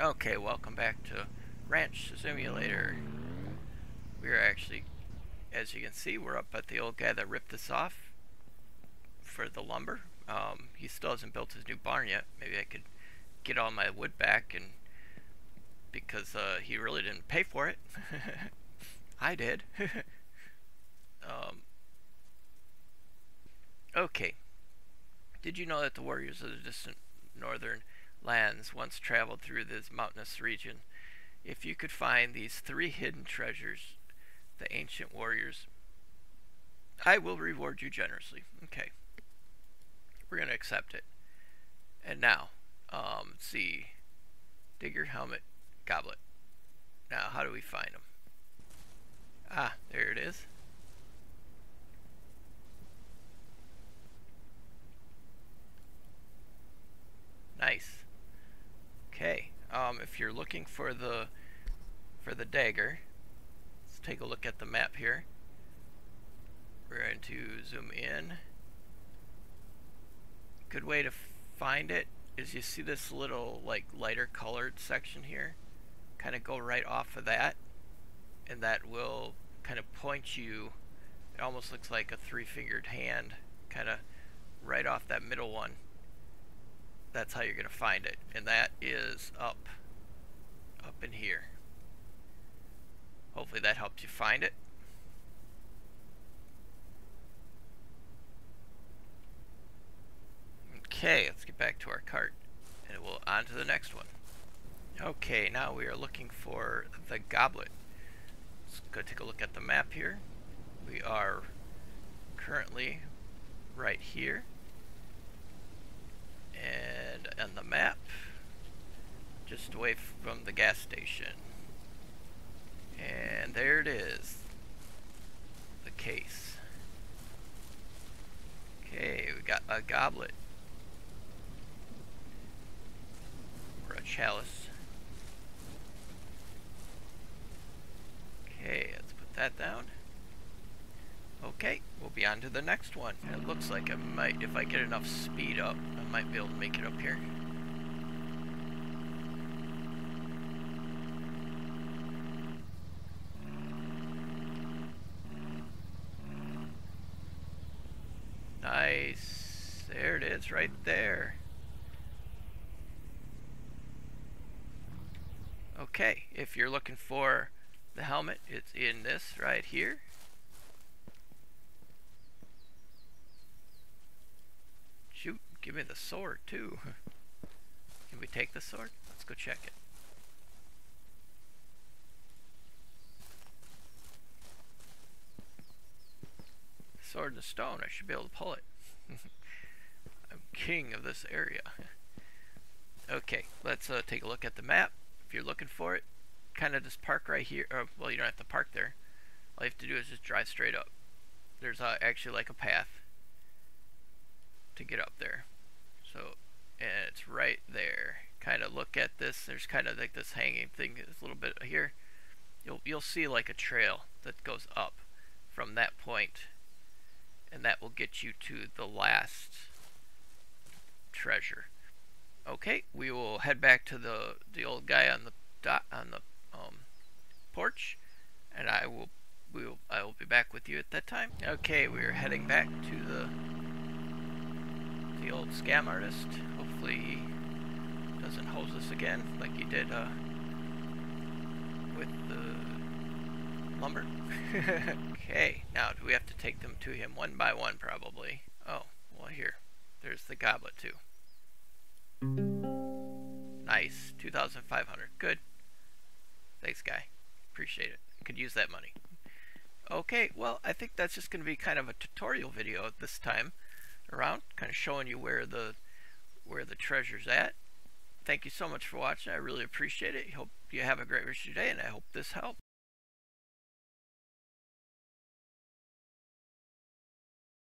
Okay, welcome back to Ranch Simulator. We're actually, as you can see, we're up at the old guy that ripped us off for the lumber. He still hasn't built his new barn yet. Maybe I could get all my wood back, and because he really didn't pay for it. I did. Okay. Did you know that the warriors of the distant northern lands once traveled through this mountainous region? If you could find these three hidden treasures, the ancient warriors, I will reward you generously. Okay. We're going to accept it. And now, let's see. Digger, helmet, goblet. Now, how do we find them? Ah, there it is. Nice. Okay, if you're looking for the dagger, let's take a look at the map here. We're going to zoom in. Good way to find it is you see this little like lighter colored section here. Kind of go right off of that, and that will kind of point you. It almost looks like a three-fingered hand, kind of right off that middle one. That's how you're going to find it, and that is up in here. Hopefully that helps you find it. Okay, let's get back to our cart, and we'll on to the next one. Okay, now we are looking for the goblet. Let's go take a look at the map here. We are currently right here. And on the map, just away from the gas station. And there it is, the case. Okay, we got a goblet. Or a chalice. Okay, let's put that down. Okay, we'll be on to the next one. It looks like I might, if I get enough speed up, I might be able to make it up here. Nice. There it is, right there. Okay, if you're looking for the helmet, it's in this right here. Give me the sword too. Can we take the sword? Let's go check it. Sword and stone, I should be able to pull it. I'm king of this area. Okay, let's take a look at the map. If you're looking for it, kind of just park right here. Well, you don't have to park there. All you have to do is just drive straight up. There's actually like a path to get up there. So, and it's right there. Kind of look at this. There's kind of like this hanging thing. This little bit here. You'll see like a trail that goes up from that point, and that will get you to the last treasure. Okay, we will head back to the old guy on the porch, and I will be back with you at that time. Okay, we are heading back to the old scam artist. Hopefully he doesn't hose us again like he did with the lumber. Okay, now do we have to take them to him one by one? Probably. Oh, well, here. There's the goblet too. Nice. 2,500. Good. Thanks, guy. Appreciate it. Could use that money. Okay, well, I think that's just going to be kind of a tutorial video this time around, kind of showing you where the treasure's at. Thank you so much for watching. I really appreciate it. Hope you have a great rest of your day, and I hope this helped.